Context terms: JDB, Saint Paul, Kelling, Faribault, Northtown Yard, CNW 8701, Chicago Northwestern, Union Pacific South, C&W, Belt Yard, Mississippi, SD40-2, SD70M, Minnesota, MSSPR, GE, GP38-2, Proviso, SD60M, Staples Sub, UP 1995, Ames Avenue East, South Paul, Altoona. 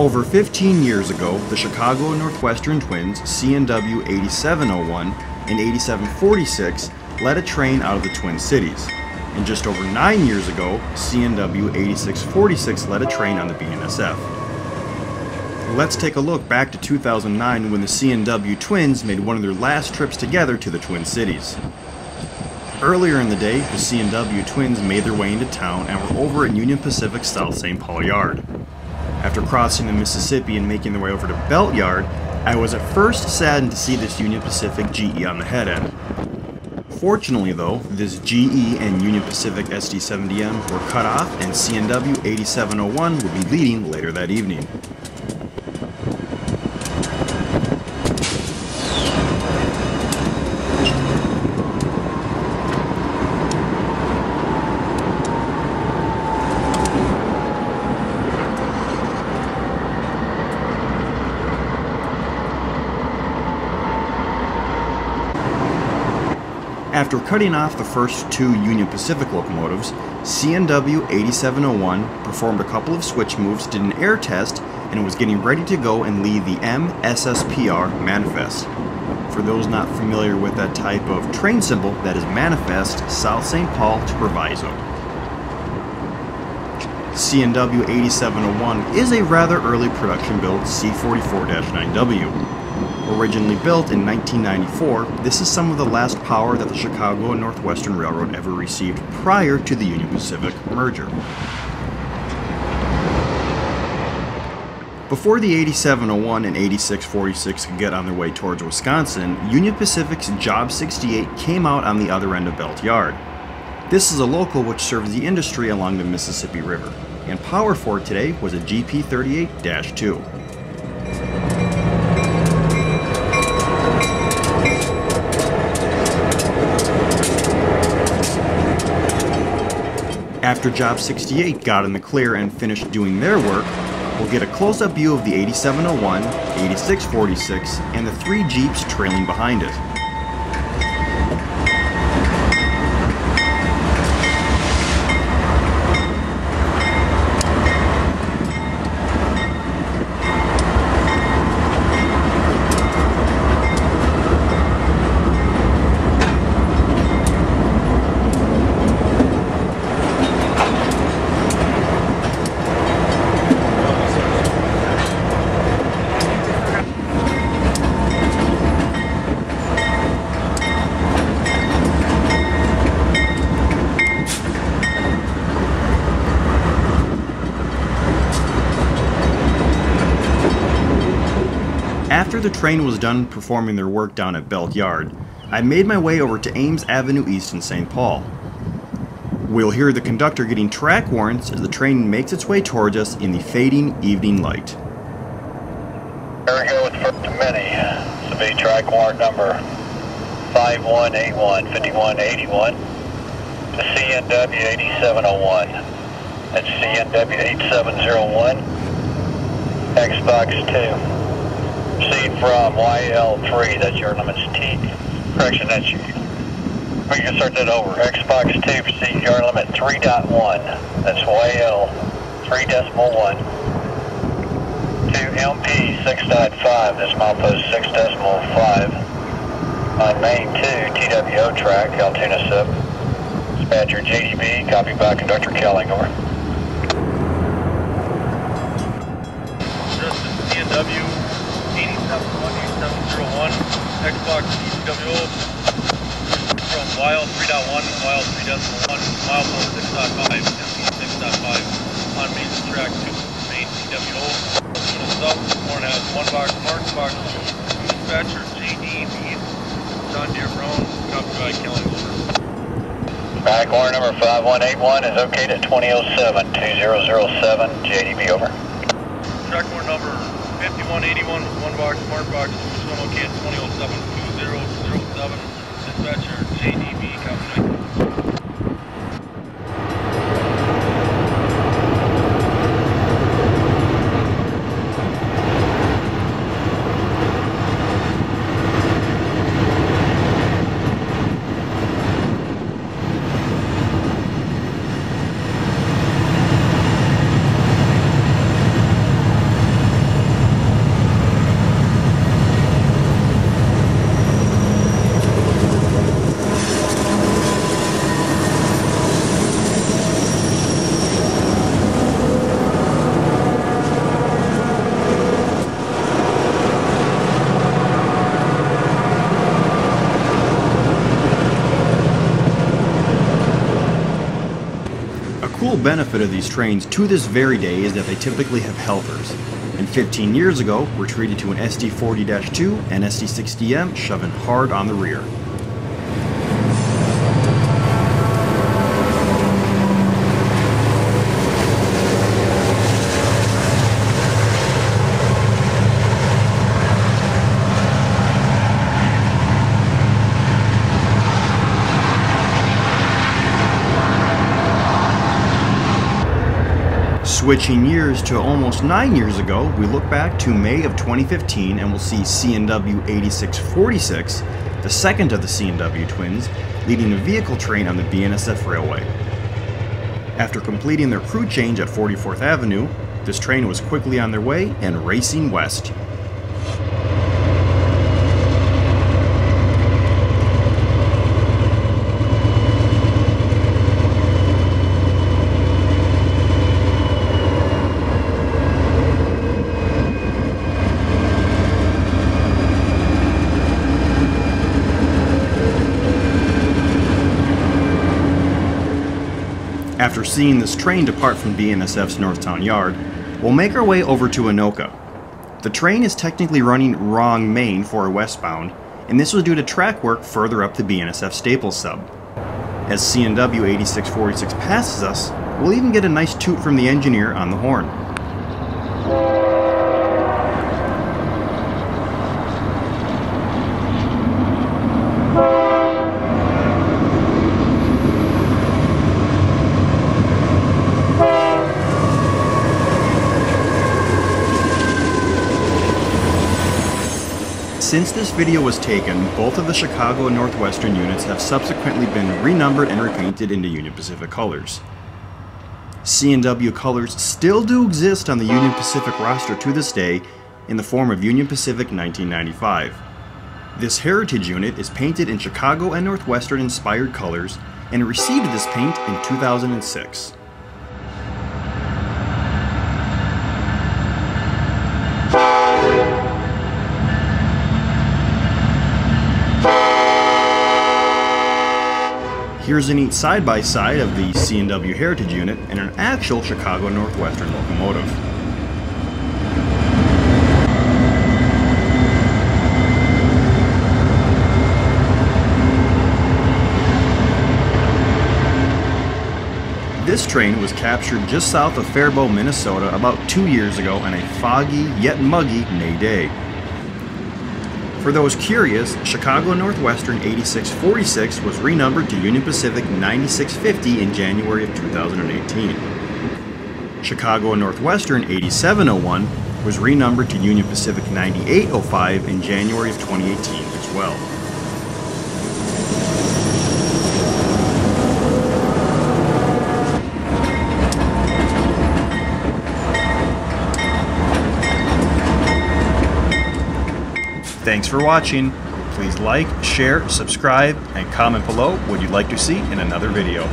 Over 15 years ago, the Chicago Northwestern twins CNW 8701 and 8746 led a train out of the Twin Cities. And just over 9 years ago, CNW 8646 led a train on the BNSF. Let's take a look back to 2009 when the CNW twins made one of their last trips together to the Twin Cities. Earlier in the day, the CNW twins made their way into town and were over at Union Pacific South St. Paul Yard. After crossing the Mississippi and making their way over to Belt Yard, I was at first saddened to see this Union Pacific GE on the head end. Fortunately though, this GE and Union Pacific SD70M were cut off and CNW 8701 would be leading later that evening. After cutting off the first two Union Pacific locomotives, CNW 8701 performed a couple of switch moves, did an air test, and was getting ready to go and lead the MSSPR manifest. For those not familiar with that type of train symbol, that is manifest South St. Paul to Proviso. CNW 8701 is a rather early production-built C44-9W. Originally built in 1994, this is some of the last power that the Chicago and Northwestern Railroad ever received prior to the Union Pacific merger. Before the 8701 and 8646 could get on their way towards Wisconsin, Union Pacific's Job 68 came out on the other end of Belt Yard. This is a local which serves the industry along the Mississippi River, and power for it today was a GP38-2. After Job 68 got in the clear and finished doing their work, we'll get a close-up view of the 8701, 8646, and the three Jeeps trailing behind it. After the train was done performing their work down at Belt Yard, I made my way over to Ames Avenue East in St. Paul. We'll hear the conductor getting track warrants as the train makes its way towards us in the fading evening light. We're here with first committee. Submit track warrant number 5181, 5181 to CNW 8701. That's CNW 8701, Xbox 2. Proceed from YL3, that's your limits T. Correction, that's you. We can start that over. Xbox 2, proceed yard limit 3.1. That's YL 3.1. To MP 6.5, that's milepost 6.5. On main 2, TWO track, Altoona Sub. Dispatcher JDB, copy by Conductor Kelling, over. This is CNW. 8701, Xbox TWO, from Wild 3.1 to Wild 3.1, milepost 6.5, MP 6.5, on main track 2, main TWO, Staples Sub, Warren House 1 box, Mark box, dispatcher JD Means, John Deere Brown, copy by Kelly. Back warrant number 5181 is okay to 2007, 2007, JDB over. Track warrant number 5181, one box, smart box, Somo Kid, 2007, 2007, dispatcher, JDB, copy. benefit of these trains to this very day is that they typically have helpers, and 15 years ago were treated to an SD40-2 and SD60M shoving hard on the rear. Switching years to almost 9 years ago, we look back to May of 2015 and we'll see CNW 8646, the second of the CNW twins, leading a vehicle train on the BNSF railway. After completing their crew change at 44th Avenue, this train was quickly on their way and racing west. After seeing this train depart from BNSF's Northtown Yard, we'll make our way over to Anoka. The train is technically running wrong main for a westbound, and this was due to track work further up the BNSF Staples Sub. As CNW 8646 passes us, we'll even get a nice toot from the engineer on the horn. Since this video was taken, both of the Chicago and Northwestern units have subsequently been renumbered and repainted into Union Pacific colors. C&W colors still do exist on the Union Pacific roster to this day in the form of Union Pacific 1995. This heritage unit is painted in Chicago and Northwestern inspired colors and received this paint in 2006. Here's a neat side-by-side of the C&W Heritage unit and an actual Chicago Northwestern locomotive. This train was captured just south of Faribault, Minnesota about 2 years ago on a foggy yet muggy May day. For those curious, Chicago Northwestern 8646 was renumbered to Union Pacific 9650 in January of 2018. Chicago Northwestern 8701 was renumbered to Union Pacific 9805 in January of 2018 as well. Thanks for watching. Please like, share, subscribe, and comment below what you'd like to see in another video.